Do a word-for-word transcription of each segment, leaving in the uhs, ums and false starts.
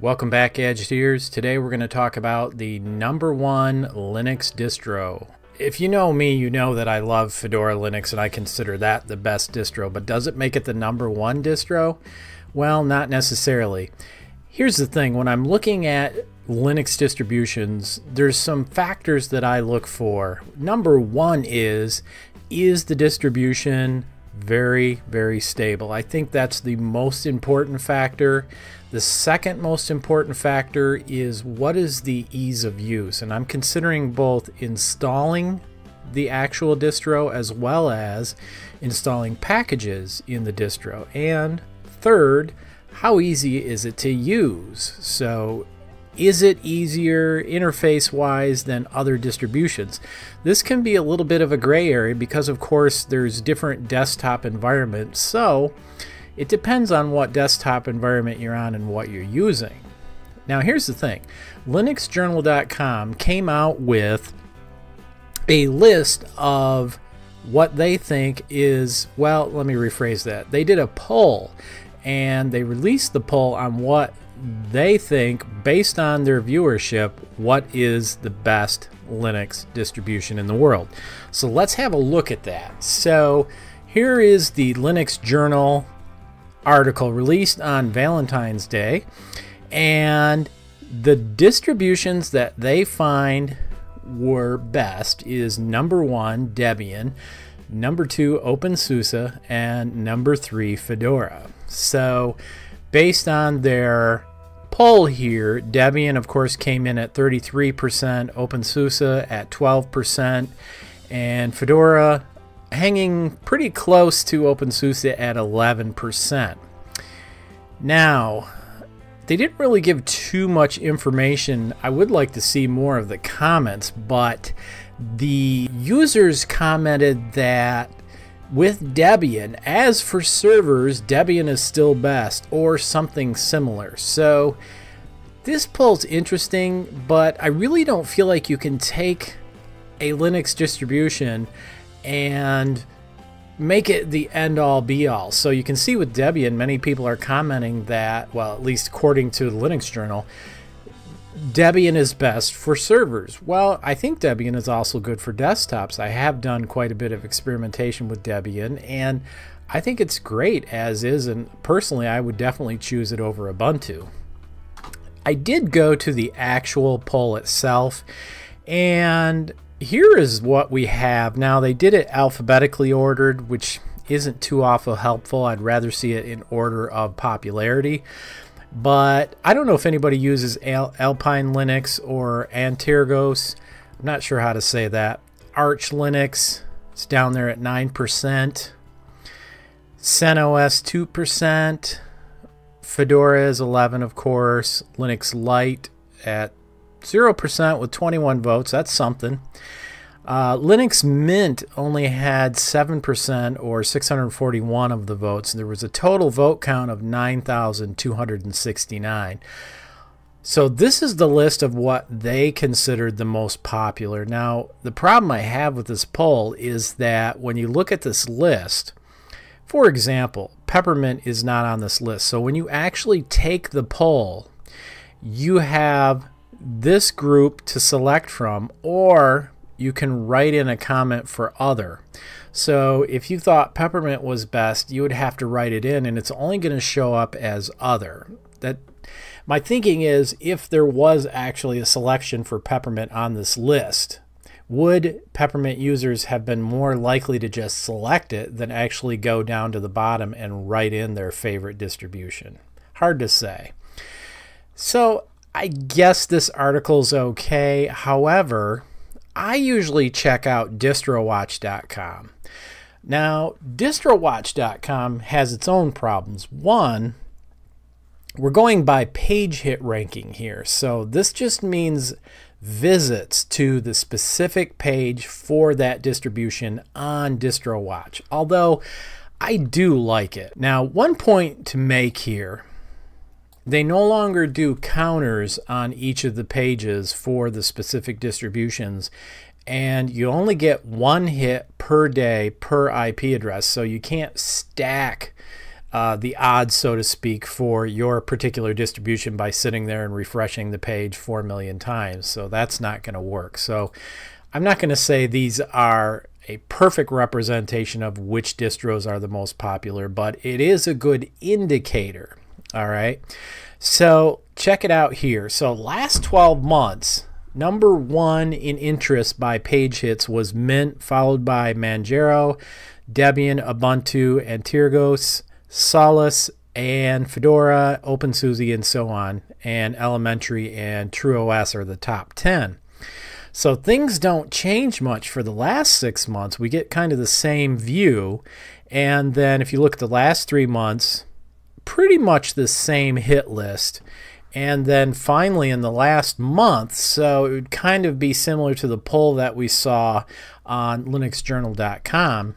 Welcome back, Edge Ears. Today we're going to talk about the number one Linux distro. If you know me, you know that I love Fedora Linux and I consider that the best distro, but does it make it the number one distro? Well, not necessarily. Here's the thing, when I'm looking at Linux distributions, there's some factors that I look for. Number one is, is the distribution very, very stable? I think that's the most important factor. The second most important factor is, what is the ease of use? And I'm considering both installing the actual distro as well as installing packages in the distro. And third, how easy is it to use? So is it easier interface-wise than other distributions? This can be a little bit of a gray area because, of course, there's different desktop environments. So it depends on what desktop environment you're on and what you're using. Now, here's the thing. linux journal dot com came out with a list of what they think is, well, let me rephrase that. They did a poll, and they released the poll on what they think, based on their viewership, what is the best Linux distribution in the world. So let's have a look at that. So here is the Linux Journal article released on Valentine's Day, and the distributions that they find were best is number one, Debian, number two, OpenSUSE, and number three, Fedora. So based on their poll here, Debian, of course, came in at thirty-three percent, OpenSUSE at twelve percent, and Fedora hanging pretty close to OpenSUSE at eleven percent. Now, they didn't really give too much information. I would like to see more of the comments, but the users commented that with Debian, as for servers, Debian is still best, or something similar. So this poll's interesting, but I really don't feel like you can take a Linux distribution and make it the end-all be-all. So you can see with Debian, many people are commenting that, well, at least according to the Linux Journal, Debian is best for servers. Well, I think Debian is also good for desktops. I have done quite a bit of experimentation with Debian, and I think it's great as is, and personally, I would definitely choose it over Ubuntu. I did go to the actual poll itself, and here is what we have. Now, they did it alphabetically ordered, which isn't too awful helpful. I'd rather see it in order of popularity. But I don't know if anybody uses Al Alpine Linux or Antergos. I'm not sure how to say that. Arch Linux, it's down there at nine percent. CentOS, two percent. Fedora is eleven, of course. Linux Lite at zero percent with twenty-one votes. That's something. Uh, Linux Mint only had seven percent or six hundred forty-one of the votes. There was a total vote count of nine thousand two hundred sixty-nine. So this is the list of what they considered the most popular. Now, the problem I have with this poll is that when you look at this list, for example, Peppermint is not on this list. So when you actually take the poll, you have this group to select from, or you can write in a comment for other. So if you thought Peppermint was best, you would have to write it in, and it's only going to show up as other. That, my thinking is, if there was actually a selection for Peppermint on this list, would Peppermint users have been more likely to just select it than actually go down to the bottom and write in their favorite distribution? Hard to say. So I guess this article's okay. However, I usually check out distro watch dot com. Now, distro watch dot com has its own problems. One, we're going by page hit ranking here. So this just means visits to the specific page for that distribution on DistroWatch, although I do like it. Now, one point to make here, they no longer do counters on each of the pages for the specific distributions and you only get one hit per day per I P address, so you can't stack uh, the odds, so to speak, for your particular distribution by sitting there and refreshing the page four million times. So that's not going to work. So I'm not going to say these are a perfect representation of which distros are the most popular, but it is a good indicator. All right, so check it out here. So last twelve months, number one in interest by page hits was Mint, followed by Manjaro, Debian, Ubuntu, Antergos, Solus, and Fedora, OpenSUSE, and so on. And Elementary and TrueOS are the top ten. So things don't change much for the last six months. We get kind of the same view. And then if you look at the last three months, pretty much the same hit list. And then finally in the last month, so it would kind of be similar to the poll that we saw on linux journal dot com.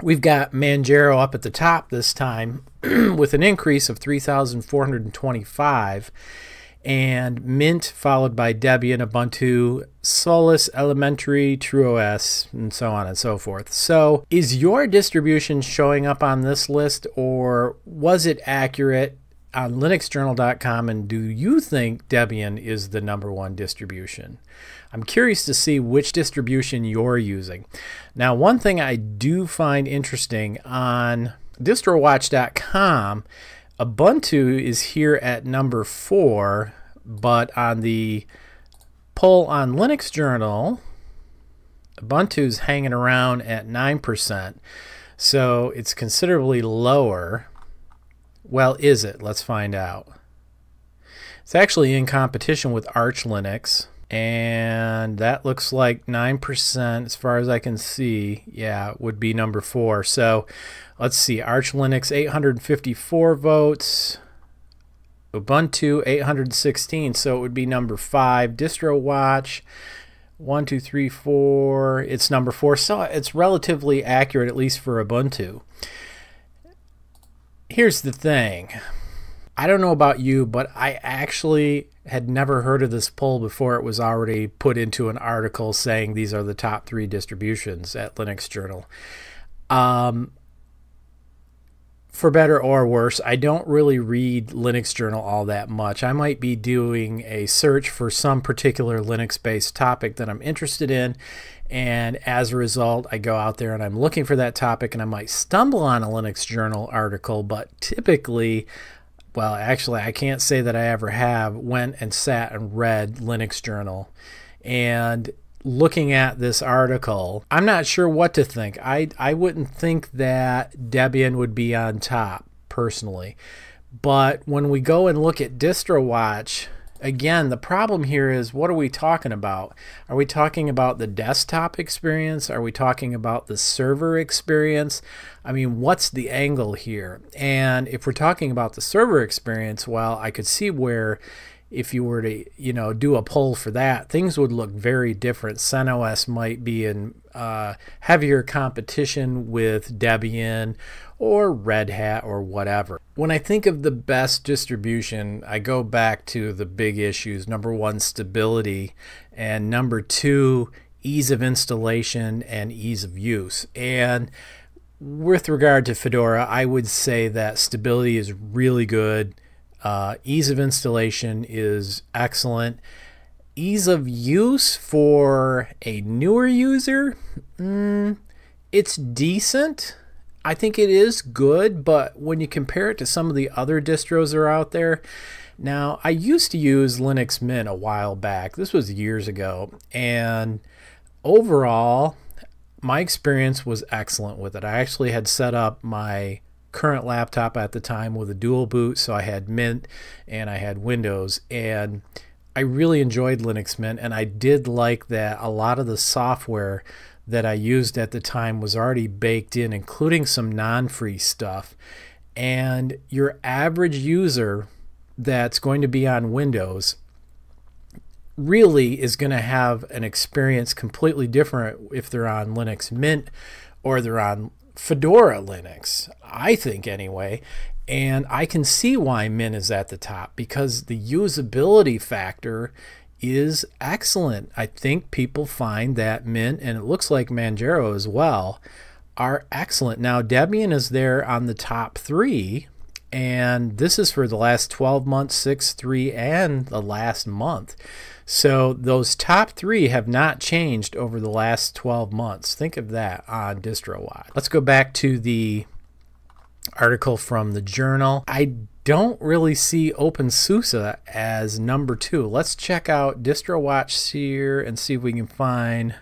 We've got Manjaro up at the top this time with an increase of three thousand four hundred twenty-five. And Mint, followed by Debian, Ubuntu, Solus, Elementary, TrueOS, and so on and so forth. So is your distribution showing up on this list, or was it accurate on linux journal dot com, and do you think Debian is the number one distribution? I'm curious to see which distribution you're using. Now, one thing I do find interesting on distro watch dot com, Ubuntu is here at number four, but on the poll on Linux Journal, Ubuntu's hanging around at nine percent. So it's considerably lower. Well, is it? Let's find out. It's actually in competition with Arch Linux, and that looks like nine percent as far as I can see. Yeah, would be number four. So let's see, Arch Linux eight hundred fifty-four votes, Ubuntu eight hundred sixteen, so it would be number five. DistroWatch one two three four, it's number four, so it's relatively accurate, at least for Ubuntu. Here's the thing, I don't know about you, but I actually had never heard of this poll before it was already put into an article saying these are the top three distributions at Linux Journal. Um, for better or worse, I don't really read Linux Journal all that much. I might be doing a search for some particular Linux-based topic that I'm interested in, and as a result, I go out there and I'm looking for that topic, and I might stumble on a Linux Journal article, but typically, well, actually, I can't say that I ever have went and sat and read Linux Journal. And looking at this article, I'm not sure what to think. I, I wouldn't think that Debian would be on top, personally. But when we go and look at DistroWatch, again, the problem here is, what are we talking about? Are we talking about the desktop experience? Are we talking about the server experience? I mean, what's the angle here? And if we're talking about the server experience, well, I could see where if you were to, you know, do a poll for that, things would look very different. CentOS might be in uh, heavier competition with Debian or Red Hat or whatever. When I think of the best distribution, I go back to the big issues. Number one, stability, and number two, ease of installation and ease of use. And with regard to Fedora, I would say that stability is really good. Uh, ease of installation is excellent. Ease of use for a newer user, mm, it's decent. I think it is good, but when you compare it to some of the other distros that are out there, now I used to use Linux Mint a while back. This was years ago, and overall, my experience was excellent with it. I actually had set up my current laptop at the time with a dual boot, so I had Mint and I had Windows, and I really enjoyed Linux Mint, and I did like that a lot of the software that I used at the time was already baked in, including some non-free stuff. And your average user that's going to be on Windows really is going to have an experience completely different if they're on Linux Mint or they're on Fedora Linux, I think anyway. And I can see why Mint is at the top, because the usability factor is excellent. I think people find that Mint, and it looks like Manjaro as well, are excellent. Now Debian is there on the top three, and this is for the last twelve months, six, three, and the last month. So those top three have not changed over the last twelve months. Think of that on DistroWatch. Let's go back to the article from the journal. I don't really see OpenSUSE as number two. Let's check out DistroWatch here and see if we can find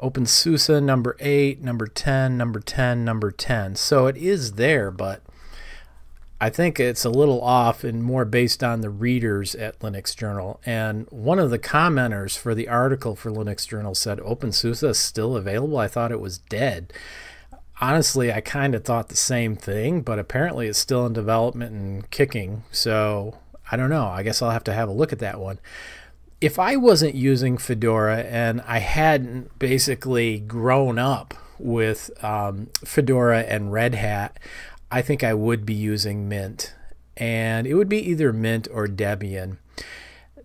OpenSUSE number eight, number ten, number ten, number ten. So it is there, but I think it's a little off and more based on the readers at Linux Journal. And one of the commenters for the article for Linux Journal said OpenSUSE is still available. I thought it was dead. Honestly, I kind of thought the same thing, but apparently it's still in development and kicking. So I don't know. I guess I'll have to have a look at that one. If I wasn't using Fedora and I hadn't basically grown up with um, Fedora and Red Hat, I think I would be using Mint. And it would be either Mint or Debian.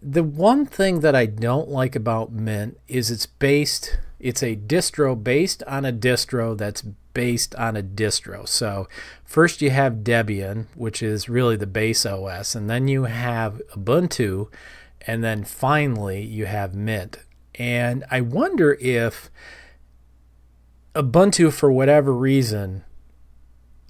The one thing that I don't like about Mint is it's based, it's a distro based on a distro that's based on a distro. So first you have Debian, which is really the base O S, and then you have Ubuntu, and then finally you have Mint. And I wonder if Ubuntu, for whatever reason,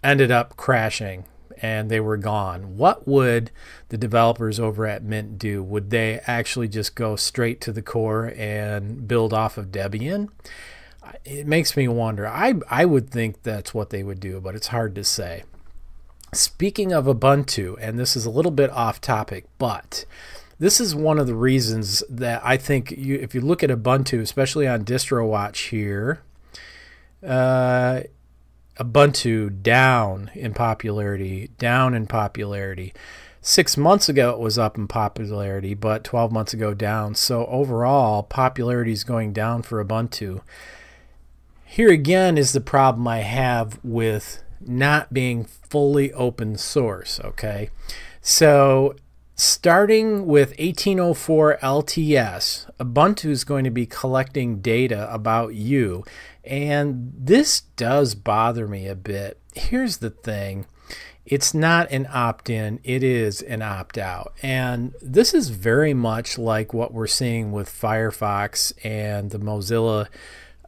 ended up crashing and they were gone. What would the developers over at Mint do? Would they actually just go straight to the core and build off of Debian? It makes me wonder. I, I would think that's what they would do, but it's hard to say. Speaking of Ubuntu, and this is a little bit off topic, but this is one of the reasons that I think you, if you look at Ubuntu, especially on DistroWatch here, uh, Ubuntu down in popularity, down in popularity. Six months ago it was up in popularity, but twelve months ago down. So overall, popularity is going down for Ubuntu. Here again is the problem I have with not being fully open source, okay? So starting with eighteen oh four L T S, Ubuntu is going to be collecting data about you. And this does bother me a bit. Here's the thing. It's not an opt-in, it is an opt-out. And this is very much like what we're seeing with Firefox and the Mozilla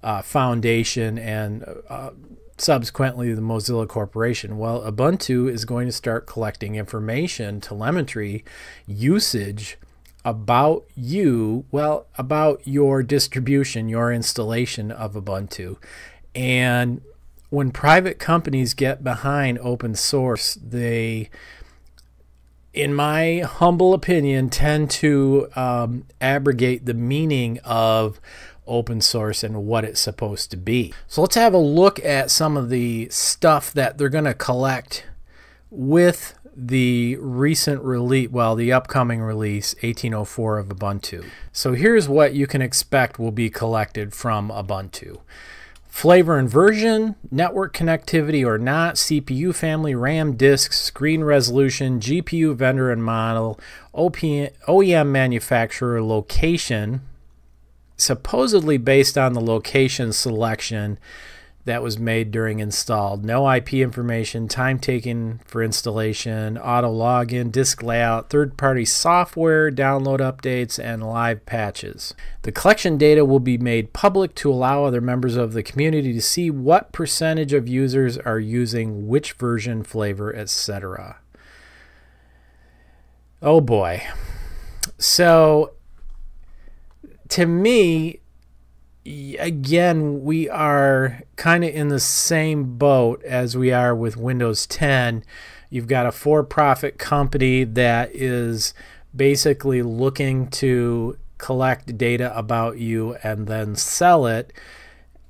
uh, Foundation and uh, subsequently the Mozilla Corporation. Well, Ubuntu is going to start collecting information, telemetry, usage about you, well, about your distribution, your installation of Ubuntu. And when private companies get behind open source, they, in my humble opinion, tend to um, abrogate the meaning of open source and what it's supposed to be. So let's have a look at some of the stuff that they're going to collect with the recent release, well, the upcoming release, eighteen oh four of Ubuntu. So here's what you can expect will be collected from Ubuntu. Flavor and version, network connectivity or not, C P U family, RAM, disk, screen resolution, G P U vendor and model, O P M, O E M manufacturer, location, supposedly based on the location selection that was made during install, no I P information, time taken for installation, auto login, disk layout, third-party software, download updates, and live patches. The collection data will be made public to allow other members of the community to see what percentage of users are using which version, flavor, et cetera. Oh boy. So to me, again, we are kind of in the same boat as we are with Windows ten. You've got a for-profit company that is basically looking to collect data about you and then sell it.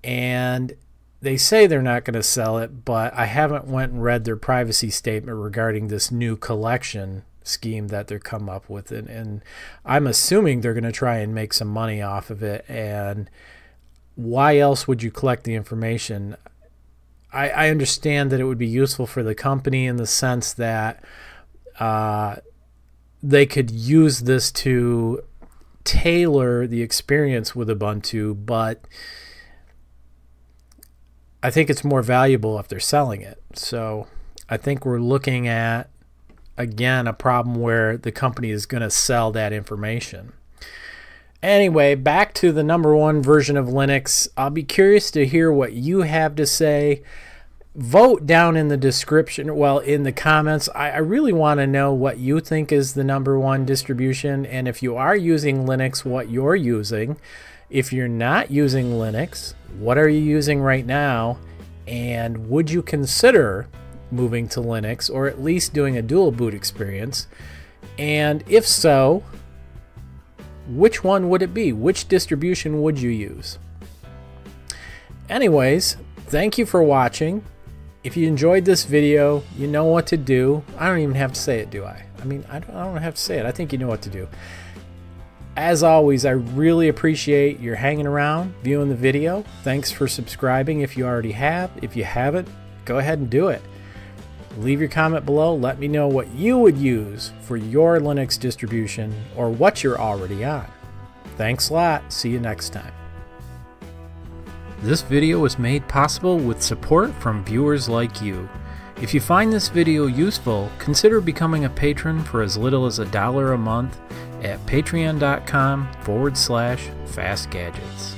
And they say they're not going to sell it, but I haven't went and read their privacy statement regarding this new collection scheme that they're come up with. And, and I'm assuming they're going to try and make some money off of it. And why else would you collect the information? I, I understand that it would be useful for the company in the sense that uh, they could use this to tailor the experience with Ubuntu, but I think it's more valuable if they're selling it. So I think we're looking at, again, a problem where the company is going to sell that information. Anyway, back to the number one version of Linux. I'll be curious to hear what you have to say. Vote down in the description, well, in the comments. I, I really want to know what you think is the number one distribution, and if you are using Linux, what you're using. If you're not using Linux, what are you using right now? And would you consider moving to Linux, or at least doing a dual boot experience? And if so, which one would it be? Which distribution would you use? Anyways, thank you for watching. If you enjoyed this video, you know what to do. I don't even have to say it, do I? I mean, I don't, I don't have to say it. I think you know what to do. As always, I really appreciate your hanging around, viewing the video. Thanks for subscribing if you already have. If you haven't, go ahead and do it. Leave your comment below. Let me know what you would use for your Linux distribution or what you're already on. Thanks a lot. See you next time. This video was made possible with support from viewers like you. If you find this video useful, consider becoming a patron for as little as a dollar a month at patreon dot com forward slash fastgadgets.